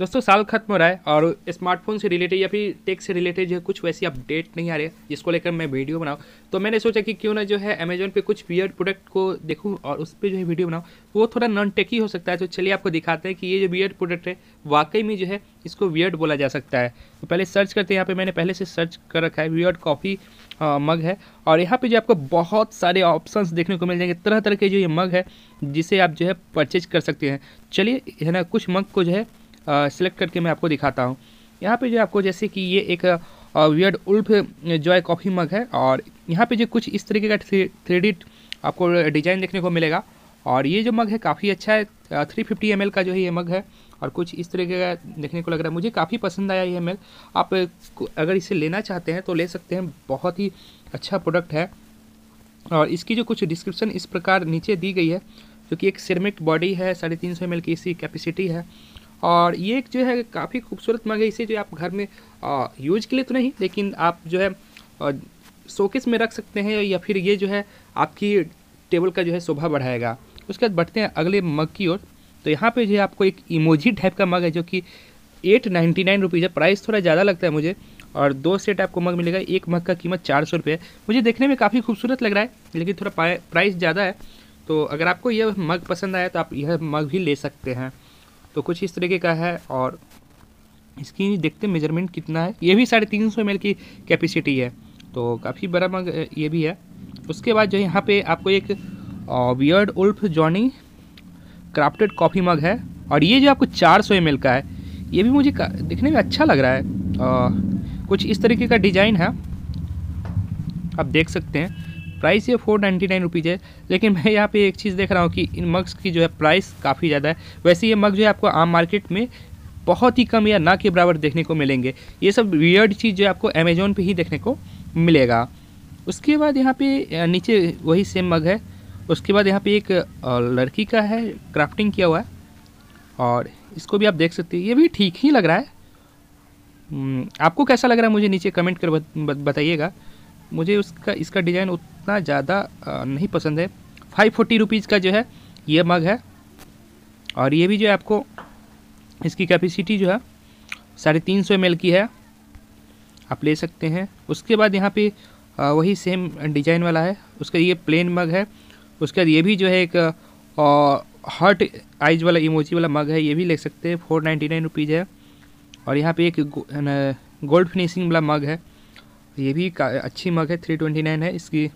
दोस्तों साल खत्म हो रहा है और स्मार्टफोन से रिलेटेड या फिर टेक से रिलेटेड जो है कुछ वैसी अपडेट नहीं आ रही है जिसको लेकर मैं वीडियो बनाऊँ। तो मैंने सोचा कि क्यों ना जो है अमेजोन पे कुछ वियर्ड प्रोडक्ट को देखूँ और उस पर जो है वीडियो बनाऊँ। वो थोड़ा नॉन टेकी हो सकता है, तो चलिए आपको दिखाते हैं कि ये जो वियर्ड प्रोडक्ट है वाकई में जो है इसको वियर्ड बोला जा सकता है। तो पहले सर्च करते हैं, यहाँ पर मैंने पहले से सर्च कर रखा है, वियर्ड कॉफ़ी मग है और यहाँ पे जो आपको बहुत सारे ऑप्शंस देखने को मिल जाएंगे, तरह तरह के जो ये मग है जिसे आप जो है परचेज कर सकते हैं। चलिए है ना, कुछ मग को जो है सेलेक्ट करके मैं आपको दिखाता हूँ। यहाँ पे जो आपको जैसे कि ये एक weird wolf Joy coffee mug है और यहाँ पे जो कुछ इस तरीके का 3D आपको डिज़ाइन देखने को मिलेगा और ये जो मग है काफ़ी अच्छा है। 350 ml का जो है ये मग है और कुछ इस तरीके का देखने को लग रहा है। मुझे काफ़ी पसंद आया ये मग, आप अगर इसे लेना चाहते हैं तो ले सकते हैं, बहुत ही अच्छा प्रोडक्ट है। और इसकी जो कुछ डिस्क्रिप्शन इस प्रकार नीचे दी गई है, जो कि एक सिरेमिक बॉडी है, 350 ml की इसकी कैपेसिटी है और ये एक जो है काफ़ी खूबसूरत मग है। इसे जो आप घर में यूज के लिए तो नहीं, लेकिन आप जो है शोकेस में रख सकते हैं या फिर ये जो है आपकी टेबल का जो है शोभा बढ़ाएगा। उसके बाद बढ़ते हैं अगले मग की ओर। तो यहाँ पे जो है आपको एक इमोजी टाइप का मग है जो कि 899 रुपीज़ है, प्राइस थोड़ा ज़्यादा लगता है मुझे। और 2 सेट आपको मग मिलेगा, एक मग का कीमत 400 रुपये। मुझे देखने में काफ़ी खूबसूरत लग रहा है लेकिन थोड़ा प्राइस ज़्यादा है। तो अगर आपको यह मग पसंद आया तो आप यह मग भी ले सकते हैं। तो कुछ इस तरीके का है और इसकी देखते मेजरमेंट कितना है, ये भी 350 ml की कैपेसिटी है, तो काफ़ी बड़ा मग ये भी है। उसके बाद जो है यहाँ पे आपको एक weird wolf Johnny crafted coffee mug है और ये जो आपको 400 ml का है, ये भी मुझे दिखने में अच्छा लग रहा है। कुछ इस तरीके का डिज़ाइन है, आप देख सकते हैं। प्राइस ये 499 रुपीज़ है, लेकिन मैं यहाँ पे एक चीज़ देख रहा हूँ कि इन मग्स की जो है प्राइस काफ़ी ज़्यादा है। वैसे ये मग जो है आपको आम मार्केट में बहुत ही कम या ना के बराबर देखने को मिलेंगे। ये सब वियर्ड चीज़ जो है आपको अमेजोन पे ही देखने को मिलेगा। उसके बाद यहाँ पे नीचे वही सेम मग है। उसके बाद यहाँ पर एक लड़की का है क्राफ्टिंग किया हुआ है और इसको भी आप देख सकते हैं, ये भी ठीक ही लग रहा है। आपको कैसा लग रहा है मुझे नीचे कमेंट कर बताइएगा। मुझे इसका डिज़ाइन उतना ज़्यादा नहीं पसंद है। 540 रुपीज़ का जो है ये मग है और ये भी जो है आपको इसकी कैपेसिटी जो है 350 ml की है, आप ले सकते हैं। उसके बाद यहाँ पे वही सेम डिज़ाइन वाला है, उसका ये प्लेन मग है। उसके बाद ये भी जो है एक हार्ट आइज वाला इमोजी वाला मग है, ये भी ले सकते हैं, 499 रुपीज़ है। और यहाँ पर एक गोल्ड फिनिशिंग वाला मग है, ये भी अच्छी मग है, 329 है इसकी।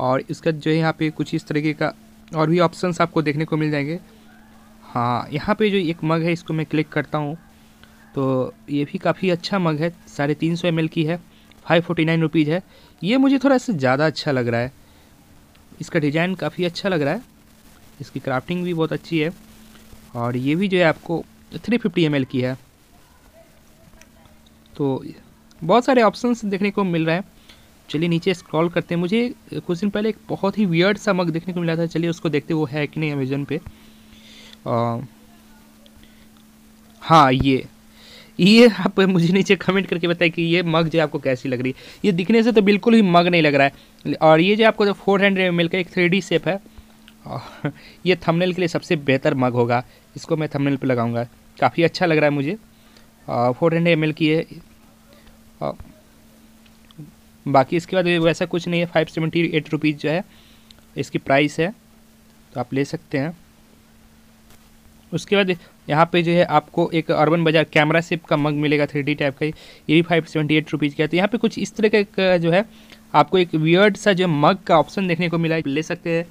और इसका जो है यहाँ पे कुछ इस तरीके का और भी ऑप्शंस आपको देखने को मिल जाएंगे। हाँ, यहाँ पे जो एक मग है इसको मैं क्लिक करता हूँ तो ये भी काफ़ी अच्छा मग है, 350 ml की है, 549 रुपीज़ है। ये मुझे थोड़ा सा ज़्यादा अच्छा लग रहा है, इसका डिज़ाइन काफ़ी अच्छा लग रहा है, इसकी क्राफ्टिंग भी बहुत अच्छी है। और ये भी जो है आपको 350 ml की है। तो बहुत सारे ऑप्शंस देखने को मिल रहे हैं। चलिए नीचे स्क्रॉल करते हैं। मुझे कुछ दिन पहले एक बहुत ही वियर्ड सा मग देखने को मिला था, चलिए उसको देखते हैं वो है कि नहीं अमेज़न पे। हाँ, ये आप मुझे नीचे कमेंट करके बताएं कि ये मग जो आपको कैसी लग रही है। ये दिखने से तो बिल्कुल ही मग नहीं लग रहा है। और ये जो आपको 400 ml का एक 3D शेप है, ये थंबनेल के लिए सबसे बेहतर मग होगा, इसको मैं थंबनेल पर लगाऊँगा। काफ़ी अच्छा लग रहा है मुझे। 400 ml की है, बाकी इसके बाद वैसा कुछ नहीं है। 578 रुपीज़ जो है इसकी प्राइस है, तो आप ले सकते हैं। उसके बाद यहाँ पे जो है आपको एक अर्बन बाज़ार कैमरा शेप का मग मिलेगा, 3D टाइप का, ये भी 578 रुपीज़ का है। तो यहाँ पे कुछ इस तरह का जो है आपको एक वियर्ड सा जो मग का ऑप्शन देखने को मिला है, ले सकते हैं।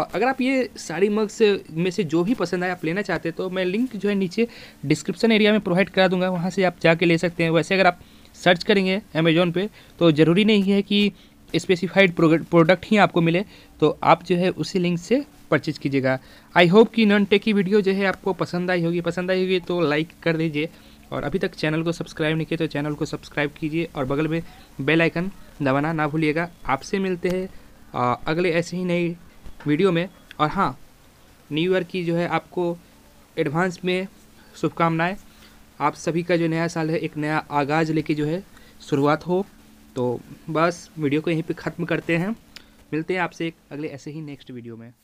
अगर आप ये सारी मग्स में से जो भी पसंद आए आप लेना चाहते हैं तो मैं लिंक जो है नीचे डिस्क्रिप्शन एरिया में प्रोवाइड करा दूँगा, वहाँ से आप जाके ले सकते हैं। वैसे अगर आप सर्च करेंगे अमेज़ॉन पे तो ज़रूरी नहीं है कि स्पेसिफाइड प्रोडक्ट ही आपको मिले, तो आप जो है उसी लिंक से परचेज कीजिएगा। आई होप कि नॉन टेक की वीडियो जो है आपको पसंद आई होगी तो लाइक कर दीजिए। और अभी तक चैनल को सब्सक्राइब नहीं किया तो चैनल को सब्सक्राइब कीजिए और बगल में बेल आइकन दबाना ना भूलिएगा। आपसे मिलते हैं अगले ऐसे ही नई वीडियो में। और हाँ, न्यू ईयर की जो है आपको एडवांस में शुभकामनाएँ। आप सभी का जो नया साल है एक नया आगाज़ लेके जो है शुरुआत हो। तो बस वीडियो को यहीं पे ख़त्म करते हैं, मिलते हैं आपसे एक अगले ऐसे ही नेक्स्ट वीडियो में।